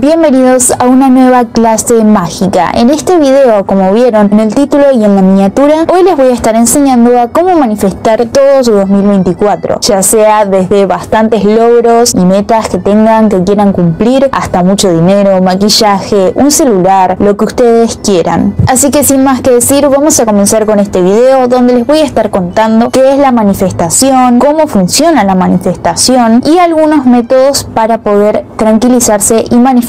Bienvenidos a una nueva clase mágica. En este video, como vieron en el título y en la miniatura, hoy les voy a estar enseñando a cómo manifestar todo su 2024, ya sea desde bastantes logros y metas que tengan, que quieran cumplir, hasta mucho dinero, maquillaje, un celular, lo que ustedes quieran. Así que sin más que decir, vamos a comenzar con este video donde les voy a estar contando qué es la manifestación, cómo funciona la manifestación y algunos métodos para poder tranquilizarse y manifestar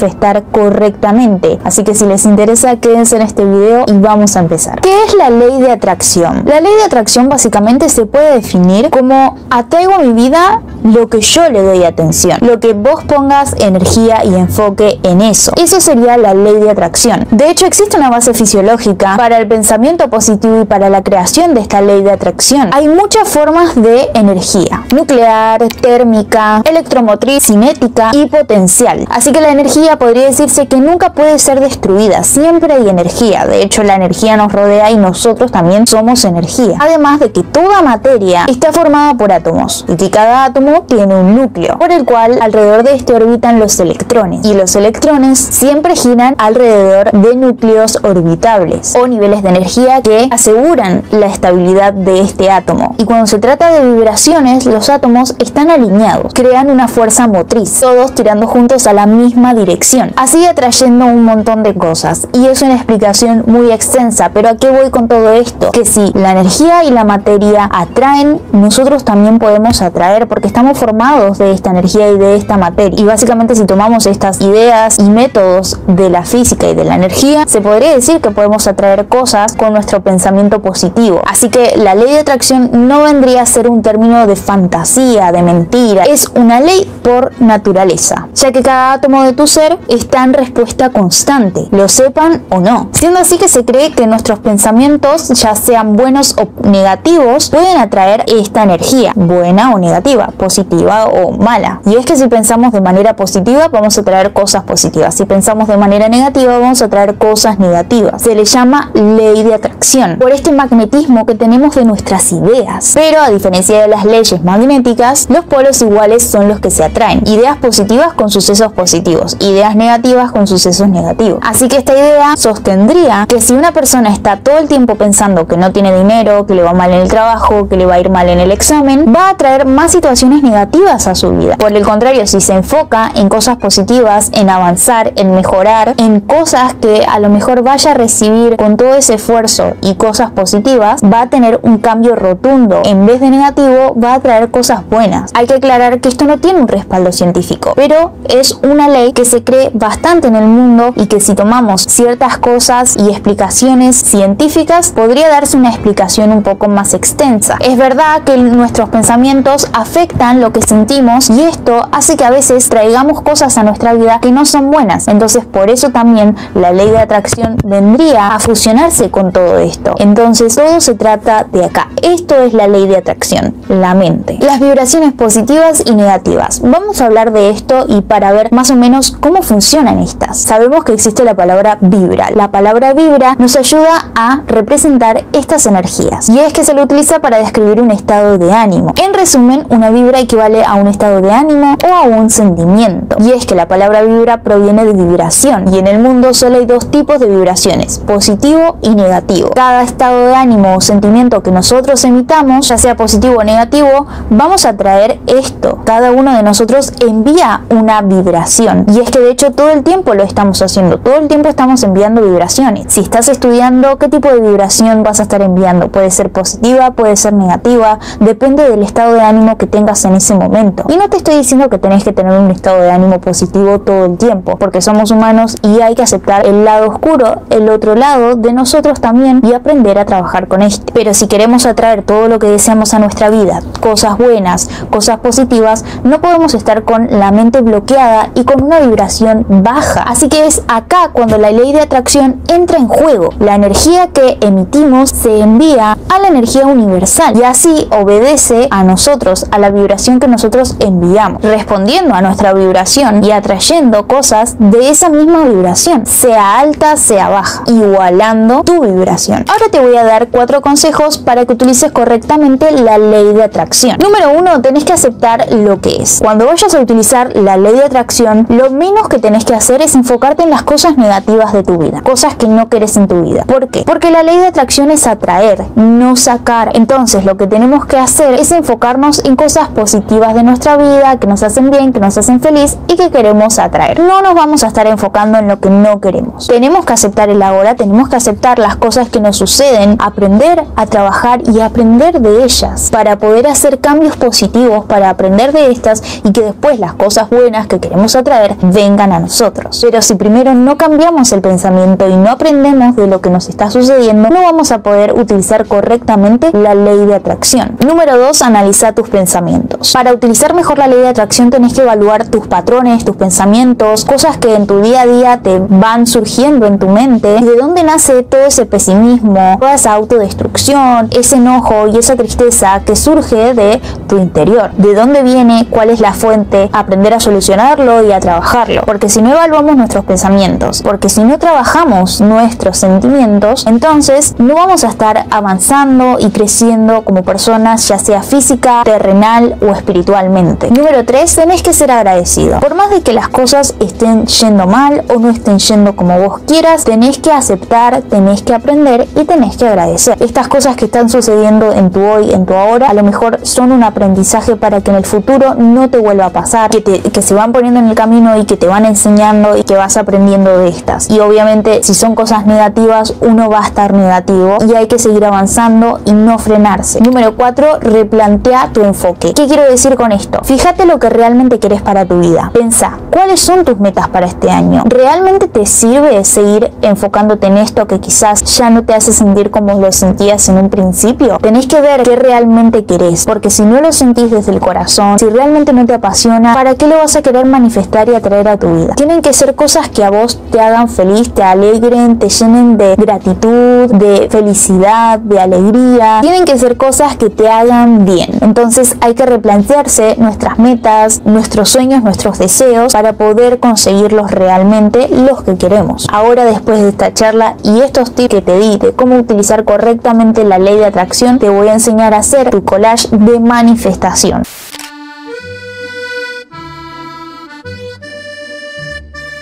correctamente. Así que si les interesa, quédense en este video y vamos a empezar. ¿Qué es la ley de atracción? La ley de atracción básicamente se puede definir como: atraigo a mi vida lo que yo le doy atención, lo que vos pongas energía y enfoque en eso. Eso sería la ley de atracción. De hecho, existe una base fisiológica para el pensamiento positivo y para la creación de esta ley de atracción. Hay muchas formas de energía: nuclear, térmica, electromotriz, cinética y potencial. Así que la energía podría decirse que nunca puede ser destruida, siempre hay energía. De hecho, la energía nos rodea y nosotros también somos energía. Además de que toda materia está formada por átomos y que cada átomo tiene un núcleo, por el cual alrededor de este orbitan los electrones, y los electrones siempre giran alrededor de núcleos orbitables o niveles de energía que aseguran la estabilidad de este átomo. Y cuando se trata de vibraciones, los átomos están alineados, crean una fuerza motriz, todos tirando juntos a la misma dirección, así atrayendo un montón de cosas. Y es una explicación muy extensa, pero ¿a qué voy con todo esto? Que si la energía y la materia atraen, nosotros también podemos atraer, porque estamos formados de esta energía y de esta materia. Y básicamente, si tomamos estas ideas y métodos de la física y de la energía, se podría decir que podemos atraer cosas con nuestro pensamiento positivo. Así que la ley de atracción no vendría a ser un término de fantasía, de mentira, es una ley por naturaleza, ya que cada átomo de tu ser está en respuesta constante, lo sepan o no. Siendo así que se cree que nuestros pensamientos, ya sean buenos o negativos, pueden atraer esta energía, buena o negativa, positiva o mala. Y es que si pensamos de manera positiva, vamos a atraer cosas positivas; si pensamos de manera negativa, vamos a atraer cosas negativas. Se le llama ley de atracción por este magnetismo que tenemos de nuestras ideas. Pero a diferencia de las leyes magnéticas, los polos iguales son los que se atraen: ideas positivas con sucesos positivos, ideas negativas con sucesos negativos. Así que esta idea sostendría que si una persona está todo el tiempo pensando que no tiene dinero, que le va mal en el trabajo, que le va a ir mal en el examen, va a traer más situaciones negativas a su vida. Por el contrario, si se enfoca en cosas positivas, en avanzar, en mejorar, en cosas que a lo mejor vaya a recibir con todo ese esfuerzo y cosas positivas, va a tener un cambio rotundo. En vez de negativo, va a traer cosas buenas. Hay que aclarar que esto no tiene un respaldo científico, pero es una ley que se cree bastante en el mundo, y que si tomamos ciertas cosas y explicaciones científicas, podría darse una explicación un poco más extensa. Es verdad que nuestros pensamientos afectan lo que sentimos, y esto hace que a veces traigamos cosas a nuestra vida que no son buenas. Entonces, por eso también la ley de atracción vendría a fusionarse con todo esto. Entonces, todo se trata de acá. Esto es la ley de atracción, la mente. Las vibraciones positivas y negativas. Vamos a hablar de esto y para ver más o menos cómo funcionan estas. Sabemos que existe la palabra vibra. La palabra vibra nos ayuda a representar estas energías, y es que se lo utiliza para describir un estado de ánimo. En resumen, una vibra equivale a un estado de ánimo o a un sentimiento. Y es que la palabra vibra proviene de vibración, y en el mundo solo hay dos tipos de vibraciones: positivo y negativo. Cada estado de ánimo o sentimiento que nosotros emitamos, ya sea positivo o negativo, vamos a traer esto. Cada uno de nosotros envía una vibración, y es que de hecho todo el tiempo lo estamos haciendo, todo el tiempo estamos enviando vibraciones. Si estás estudiando, ¿qué tipo de vibración vas a estar enviando? Puede ser positiva, puede ser negativa, depende del estado de ánimo que tengas en ese momento. Y no te estoy diciendo que tenés que tener un estado de ánimo positivo todo el tiempo, porque somos humanos y hay que aceptar el lado oscuro, el otro lado de nosotros también, y aprender a trabajar con este. Pero si queremos atraer todo lo que deseamos a nuestra vida, cosas buenas, cosas positivas, no podemos estar con la mente bloqueada y con una vibración baja. Así que es acá cuando la ley de atracción entra en juego. La energía que emitimos se envía a la energía universal, y así obedece a nosotros, a la vibración vibración que nosotros enviamos, respondiendo a nuestra vibración y atrayendo cosas de esa misma vibración, sea alta, sea baja, igualando tu vibración. Ahora te voy a dar 4 consejos para que utilices correctamente la ley de atracción. Número 1, tenés que aceptar lo que es. Cuando vayas a utilizar la ley de atracción, lo menos que tenés que hacer es enfocarte en las cosas negativas de tu vida, cosas que no querés en tu vida. ¿Por qué? Porque la ley de atracción es atraer, no sacar. Entonces lo que tenemos que hacer es enfocarnos en cosas positivas de nuestra vida, que nos hacen bien, que nos hacen feliz y que queremos atraer. No nos vamos a estar enfocando en lo que no queremos. Tenemos que aceptar el ahora, tenemos que aceptar las cosas que nos suceden, aprender a trabajar y aprender de ellas para poder hacer cambios positivos, para aprender de estas y que después las cosas buenas que queremos atraer vengan a nosotros. Pero si primero no cambiamos el pensamiento y no aprendemos de lo que nos está sucediendo, no vamos a poder utilizar correctamente la ley de atracción. Número 2, analiza tus pensamientos. Para utilizar mejor la ley de atracción tenés que evaluar tus patrones, tus pensamientos, cosas que en tu día a día te van surgiendo en tu mente, y de dónde nace todo ese pesimismo, toda esa autodestrucción, ese enojo y esa tristeza que surge de tu interior. ¿De dónde viene? ¿Cuál es la fuente? Aprender a solucionarlo y a trabajarlo. Porque si no evaluamos nuestros pensamientos, porque si no trabajamos nuestros sentimientos, entonces no vamos a estar avanzando y creciendo como personas, ya sea física, terrenal o espiritualmente. Número 3, tenés que ser agradecido. Por más de que las cosas estén yendo mal o no estén yendo como vos quieras, tenés que aceptar, tenés que aprender y tenés que agradecer. Estas cosas que están sucediendo en tu hoy, en tu ahora, a lo mejor son un aprendizaje para que en el futuro no te vuelva a pasar, que se van poniendo en el camino y que te van enseñando y que vas aprendiendo de estas. Y obviamente si son cosas negativas, uno va a estar negativo y hay que seguir avanzando y no frenarse. Número 4, replantea tu enfoque. ¿Qué quiero decir con esto? Fíjate lo que realmente querés para tu vida. Pensá, ¿cuáles son tus metas para este año? ¿Realmente te sirve seguir enfocándote en esto que quizás ya no te hace sentir como lo sentías en un principio? Tenés que ver qué realmente querés, porque si no lo sentís desde el corazón, si realmente no te apasiona, ¿para qué lo vas a querer manifestar y atraer a tu vida? Tienen que ser cosas que a vos te hagan feliz, te alegren, te llenen de gratitud, de felicidad, de alegría. Tienen que ser cosas que te hagan bien. Entonces hay que replantearse nuestras metas, nuestros sueños, nuestros deseos para poder conseguirlos realmente, los que queremos. Ahora, después de esta charla y estos tips que te di de cómo utilizar correctamente la ley de atracción, te voy a enseñar a hacer tu collage de manifestación.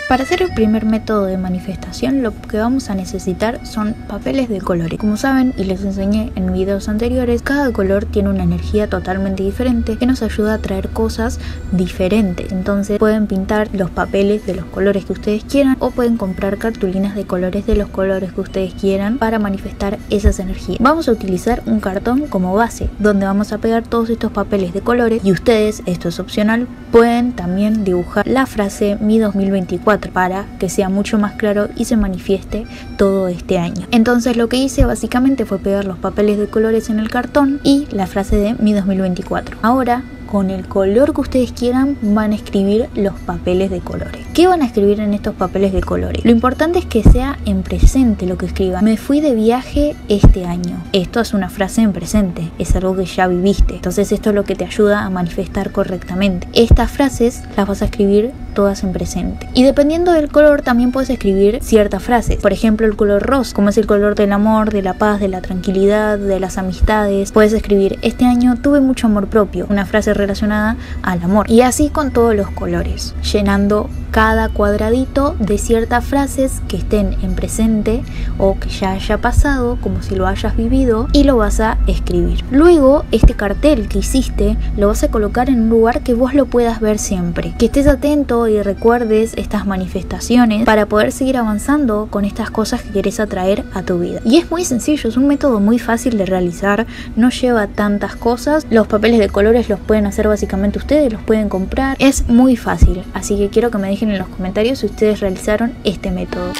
Para hacer el primer método de manifestación, lo que vamos a necesitar son papeles de colores. Como saben y les enseñé en videos anteriores, cada color tiene una energía totalmente diferente que nos ayuda a traer cosas diferentes. Entonces pueden pintar los papeles de los colores que ustedes quieran o pueden comprar cartulinas de colores de los colores que ustedes quieran para manifestar esas energías. Vamos a utilizar un cartón como base, donde vamos a pegar todos estos papeles de colores y ustedes, esto es opcional, pueden también dibujar la frase Mi 2024 para que sea mucho más claro y se manifieste todo este año. Entonces lo que hice básicamente fue pegar los papeles de colores en el cartón y la frase de Mi 2024. Ahora, con el color que ustedes quieran, van a escribir los papeles de colores. ¿Qué van a escribir en estos papeles de colores? Lo importante es que sea en presente lo que escriban. Me fui de viaje este año. Esto es una frase en presente, es algo que ya viviste. Entonces esto es lo que te ayuda a manifestar correctamente. Estas frases las vas a escribir todas en presente. Y dependiendo del color también puedes escribir ciertas frases. Por ejemplo, el color rosa, como es el color del amor, de la paz, de la tranquilidad, de las amistades. Puedes escribir: este año tuve mucho amor propio, una frase relacionada al amor. Y así con todos los colores, llenando cada cuadradito de ciertas frases que estén en presente o que ya haya pasado, como si lo hayas vivido, y lo vas a escribir. Luego, este cartel que hiciste lo vas a colocar en un lugar que vos lo puedas ver siempre, que estés atento y recuerdes estas manifestaciones para poder seguir avanzando con estas cosas que querés atraer a tu vida. Y es muy sencillo, es un método muy fácil de realizar, no lleva tantas cosas. Los papeles de colores los pueden hacer básicamente ustedes, los pueden comprar, es muy fácil. Así que quiero que me dejen en los comentarios si ustedes realizaron este método.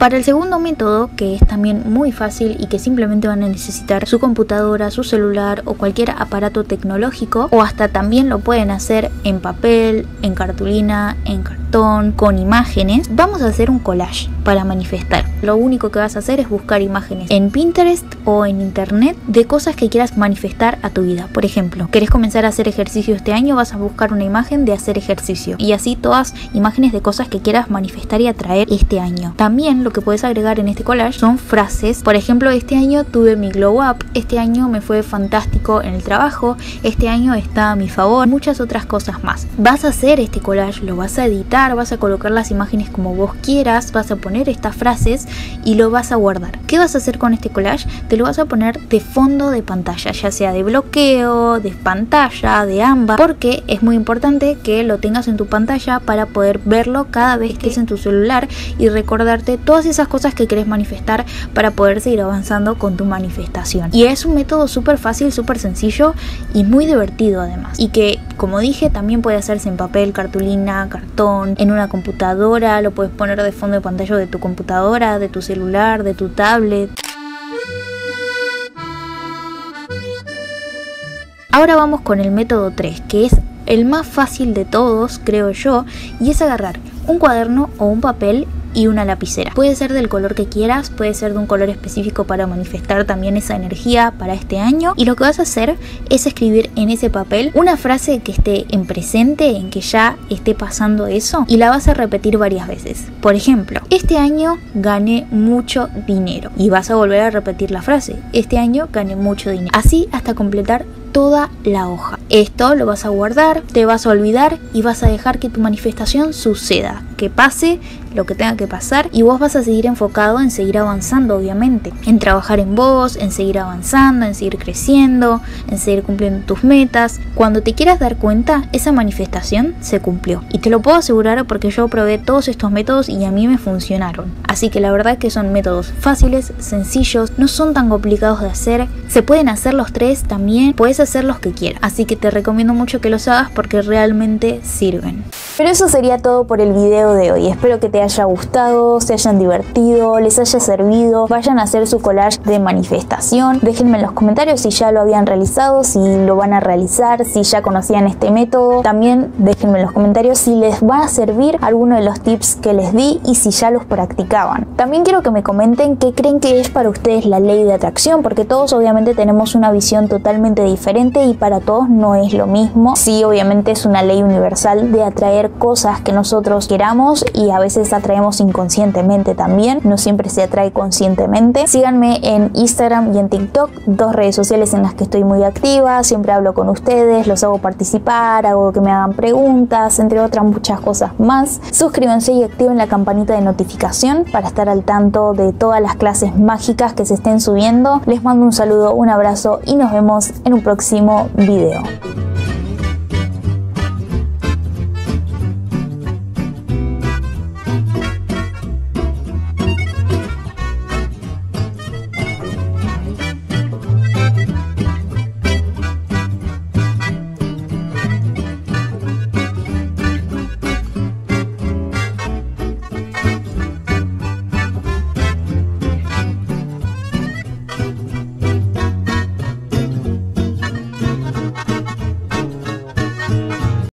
Para el segundo método, que es también muy fácil y que simplemente van a necesitar su computadora, su celular o cualquier aparato tecnológico, o hasta también lo pueden hacer en papel, en cartulina, en cartón, con imágenes, vamos a hacer un collage para manifestar. Lo único que vas a hacer es buscar imágenes en Pinterest o en internet de cosas que quieras manifestar a tu vida. Por ejemplo, querés comenzar a hacer ejercicio este año, vas a buscar una imagen de hacer ejercicio, y así todas imágenes de cosas que quieras manifestar y atraer este año. También lo que puedes agregar en este collage son frases. Por ejemplo, este año tuve mi glow up, este año me fue fantástico en el trabajo, este año está a mi favor, muchas otras cosas más. Vas a hacer este collage, lo vas a editar, vas a colocar las imágenes como vos quieras, vas a poner estas frases y lo vas a guardar. ¿Qué vas a hacer con este collage? Te lo vas a poner de fondo de pantalla, ya sea de bloqueo, de pantalla, de ambas, porque es muy importante que lo tengas en tu pantalla para poder verlo cada vez que estés en tu celular y recordarte todas esas cosas que querés manifestar para poder seguir avanzando con tu manifestación. Y es un método súper fácil, súper sencillo y muy divertido además, y que, como dije, también puede hacerse en papel, cartulina, cartón, en una computadora, lo puedes poner de fondo de pantalla de tu computadora, de tu celular, de tu tablet. Ahora vamos con el método 3, que es el más fácil de todos, creo yo, y es agarrar un cuaderno o un papel y una lapicera. Puede ser del color que quieras, puede ser de un color específico para manifestar también esa energía para este año, y lo que vas a hacer es escribir en ese papel una frase que esté en presente, en que ya esté pasando eso, y la vas a repetir varias veces. Por ejemplo, este año gané mucho dinero, y vas a volver a repetir la frase, este año gané mucho dinero, así hasta completar toda la hoja. Esto lo vas a guardar, te vas a olvidar y vas a dejar que tu manifestación suceda, que pase lo que tenga que pasar, y vos vas a seguir enfocado en seguir avanzando, obviamente, en trabajar en vos, en seguir avanzando, en seguir creciendo, en seguir cumpliendo tus metas. Cuando te quieras dar cuenta, esa manifestación se cumplió, y te lo puedo asegurar porque yo probé todos estos métodos y a mí me funcionaron. Así que la verdad que son métodos fáciles, sencillos, no son tan complicados de hacer, se pueden hacer los tres también, puedes hacer los que quieras, así que te recomiendo mucho que los hagas porque realmente sirven. Pero eso sería todo por el video de hoy. Espero que te haya gustado, se hayan divertido, les haya servido, vayan a hacer su collage de manifestación. Déjenme en los comentarios si ya lo habían realizado, si lo van a realizar, si ya conocían este método. También déjenme en los comentarios si les va a servir alguno de los tips que les di y si ya los practicaban. También quiero que me comenten qué creen que es para ustedes la ley de atracción, porque todos obviamente tenemos una visión totalmente diferente y para todos no es lo mismo. Sí, obviamente es una ley universal de atraer cosas que nosotros queramos, y a veces atraemos inconscientemente también, no siempre se atrae conscientemente. Síganme en Instagram y en TikTok, dos redes sociales en las que estoy muy activa, siempre hablo con ustedes, los hago participar, hago que me hagan preguntas, entre otras muchas cosas más. Suscríbanse y activen la campanita de notificación para estar al tanto de todas las clases mágicas que se estén subiendo. Les mando un saludo, un abrazo y nos vemos en un próximo video.